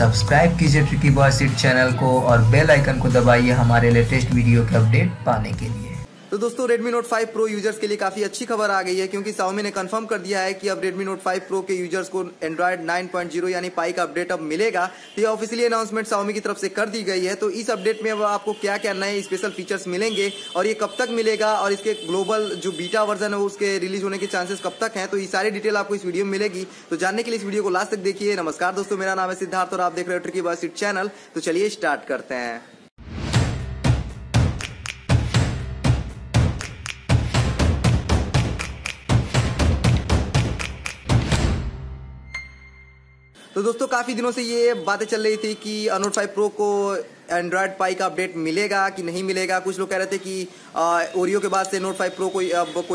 Subscribe कीजिए tricky boy Sid channel को और बेल आइकन को दबाइए हमारे लेटेस्ट वीडियो के अपडेट पाने के लिए। तो दोस्तों Redmi Note 5 Pro यूजर्स के लिए काफी अच्छी खबर आ गई है, क्योंकि Xiaomi ने कंफर्म कर दिया है कि अब Redmi Note 5 Pro के यूजर्स को Android 9.0 यानी पाई का अपडेट अब मिलेगा। तो ये ऑफिशियली अनाउंसमेंट Xiaomi की तरफ से कर दी गई है। तो इस अपडेट में अब आपको क्या क्या नए स्पेशल फीचर्स मिलेंगे और ये कब तक मिलेगा और इसके ग्लोबल जो बीटा वर्जन है उसके रिलीज होने के चांसेस कब तक है, तो ये सारी डिटेल आपको इस वीडियो में मिलेगी। तो जानने के लिए इस वीडियो को लास्ट तक देखिए। नमस्कार दोस्तों, मेरा नाम है सिद्धार्थ और आप देख रहे हो TrickyboySid चैनल। तो चलिए स्टार्ट करते हैं। तो दोस्तों काफी दिनों से ये बातें चल रही थी कि Note 5 Pro को एंड्रॉयड पाई का अपडेट मिलेगा कि नहीं मिलेगा। कुछ लोग कह रहे थे कि ओरियो के बाद से Note 5 Pro कोई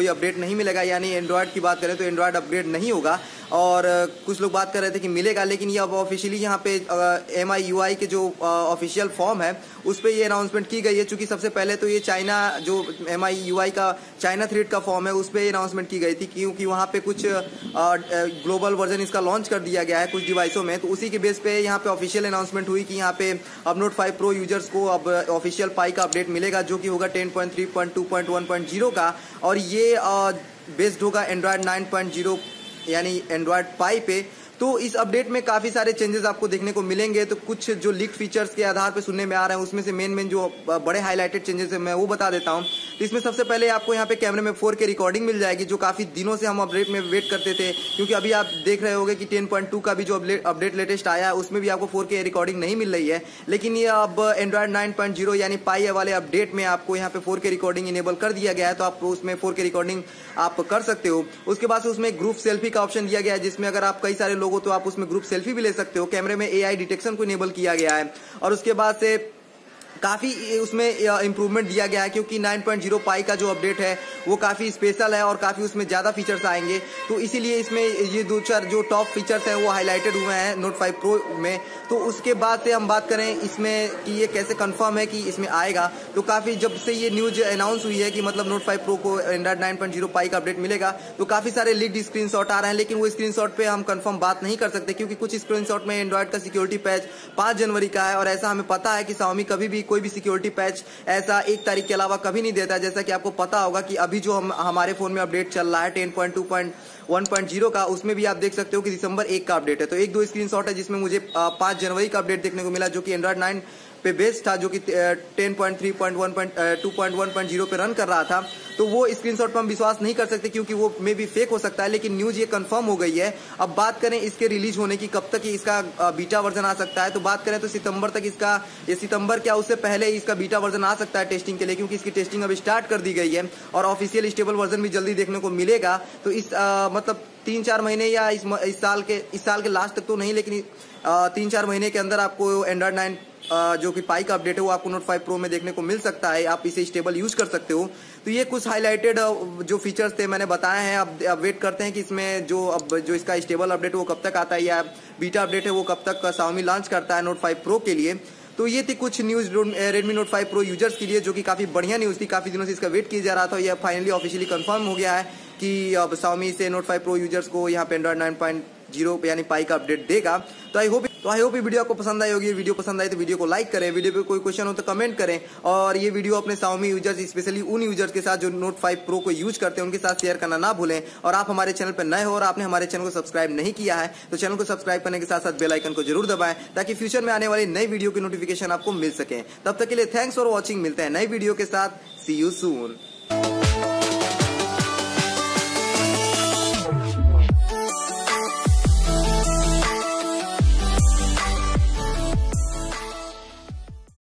अपडेट नहीं मिलेगा, यानी एंड्रॉयड की बात करें तो एंड्रॉयड अपडेट नहीं होगा। और कुछ लोग बात कर रहे थे कि मिलेगा, लेकिन ये अब ऑफिशियली यहाँ पे MIUI के जो ऑफिशियल फॉर्म है उस पर ये अनाउंसमेंट की गई है। चूँकि सबसे पहले तो ये चाइना जो MIUI का चाइना थ्रेड का फॉर्म है उस पर अनाउंसमेंट की गई थी, क्योंकि वहाँ पर कुछ ग्लोबल वर्जन इसका लॉन्च कर दिया गया है कुछ डिवाइसों में। तो उसी के बेस पे यहाँ पे ऑफिशियल अनाउंसमेंट हुई कि यहाँ पे अब Note 5 Pro यूजर्स को अब ऑफिशियल पाई का अपडेट मिलेगा, जो कि होगा 10.3.2.1.0 का, और ये बेस्ड होगा एंड्रॉयड 9.0 यानी एंड्रॉयड पाई पे। तो इस अपडेट में काफ़ी सारे चेंजेस आपको देखने को मिलेंगे। तो कुछ जो लीक फीचर्स के आधार पर सुनने में आ रहे हैं उसमें से मेन जो बड़े हाईलाइटेड चेंजेस हैं मैं वो बता देता हूँ। इसमें सबसे पहले आपको यहाँ पे कैमरे में 4K रिकॉर्डिंग मिल जाएगी, जो काफ़ी दिनों से हम अपडेट में वेट करते थे, क्योंकि अभी आप देख रहे होंगे कि 10.2 का भी जो अपडेट लेटेस्ट आया है उसमें भी आपको 4K रिकॉर्डिंग नहीं मिल रही है। लेकिन ये अब एंड्रॉयड 9.0 यानी पाई वाले अपडेट में आपको यहाँ पे 4K रिकॉर्डिंग इनेबल कर दिया गया है, तो आप उसमें 4K रिकॉर्डिंग आप कर सकते हो। उसके बाद उसमें ग्रुप सेल्फी का ऑप्शन दिया गया है, जिसमें अगर आप कई सारे हो तो आप उसमें ग्रुप सेल्फी भी ले सकते हो। कैमरे में AI डिटेक्शन को इनेबल किया गया है और उसके बाद से काफ़ी उसमें इम्प्रूवमेंट दिया गया है, क्योंकि 9.0 पाई का जो अपडेट है वो काफ़ी स्पेशल है और काफ़ी उसमें ज़्यादा फीचर्स आएंगे। तो इसीलिए इसमें ये दो चार जो टॉप फीचर्स हैं वो हाईलाइटेड हुए हैं Note 5 Pro में। तो उसके बाद से हम बात करें इसमें कि ये कैसे कंफर्म है कि इसमें आएगा, तो काफ़ी जब से ये न्यूज़ अनाउंस हुई है कि मतलब Note 5 Pro को एंड्रॉयड 9.0 पाई का अपडेट मिलेगा, तो काफ़ी सारे लीक्ड स्क्रीनशॉट आ रहे हैं, लेकिन वो स्क्रीनशॉट पे हम कंफर्म बात नहीं कर सकते, क्योंकि कुछ स्क्रीनशॉट में एंड्रॉयड का सिक्योरिटी पैच 5 जनवरी का है। और ऐसा हमें पता है कि Xiaomi कभी भी कोई भी सिक्योरिटी पैच ऐसा 1 तारीख के अलावा कभी नहीं देता। जैसा कि आपको पता होगा कि अभी जो हमारे फोन में अपडेट चल रहा है 10.2.1.0 का, उसमें भी आप देख सकते हो कि दिसंबर 1 का अपडेट है। तो 1-2 स्क्रीनशॉट है जिसमें मुझे 5 जनवरी का अपडेट देखने को मिला, जो कि एंड्रॉयड 9 पे बेस्ड था, जो कि 10.3.2.1.0 पे रन कर रहा था। तो वो स्क्रीनशॉट पर हम विश्वास नहीं कर सकते, क्योंकि वो मे भी फेक हो सकता है, लेकिन न्यूज़ ये कंफर्म हो गई है। अब बात करें इसके रिलीज होने की, कब तक इसका बीटा वर्जन आ सकता है, तो बात करें तो सितंबर तक इसका, ये सितंबर क्या उससे पहले इसका बीटा वर्जन आ सकता है टेस्टिंग के लिए, क्योंकि इसकी टेस्टिंग अब स्टार्ट कर दी गई है और ऑफिशियल स्टेबल वर्जन भी जल्दी देखने को मिलेगा। तो इस मतलब 3-4 महीने या इस साल के लास्ट तक तो नहीं, लेकिन 3-4 महीने के अंदर आपको एंड्रॉयड 9 जो कि पाई का अपडेट है वो आपको Note 5 Pro में देखने को मिल सकता है। आप इसे स्टेबल यूज कर सकते हो। तो ये कुछ हाईलाइटेड जो फीचर्स थे मैंने बताए हैं। अब वेट करते हैं कि इसमें जो इसका स्टेबल अपडेट है वो कब तक आता है या बीटा अपडेट है वो कब तक Xiaomi लॉन्च करता है Note 5 Pro के लिए। तो ये थी कुछ news Redmi Note 5 Pro users के लिए, जो कि काफ़ी बढ़िया न्यूज़ थी। काफ़ी दिनों से इसका वेट किया जा रहा था। यह फाइनली ऑफिशियली कंफर्म हो गया है कि अब Xiaomi से Note 5 Pro यूजर्स को यहाँ पे एंड्रॉयड 9.0 यानी पाई का अपडेट देगा। तो आई होप ये वीडियो आपको पसंद आई होगी। वीडियो पसंद आई तो वीडियो को लाइक करें, वीडियो पे कोई क्वेश्चन हो तो कमेंट करें, और ये वीडियो अपने Xiaomi यूजर्स, स्पेशली उन यूजर्स के साथ जो Note 5 Pro को यूज करते हैं, उनके साथ शेयर करना ना भूलें। और आप हमारे चैनल पर नए हो और आपने हमारे चैनल को सब्सक्राइब नहीं किया है तो चैनल को सब्सक्राइब करने के साथ साथ बेल आइकन को जरूर दबाएं, ताकि फ्यूचर में आने वाली नई वीडियो की नोटिफिकेशन आपको मिल सके। तब तक के लिए थैंक्स फॉर वॉचिंग। मिलते हैं नई वीडियो के साथ। See you soon.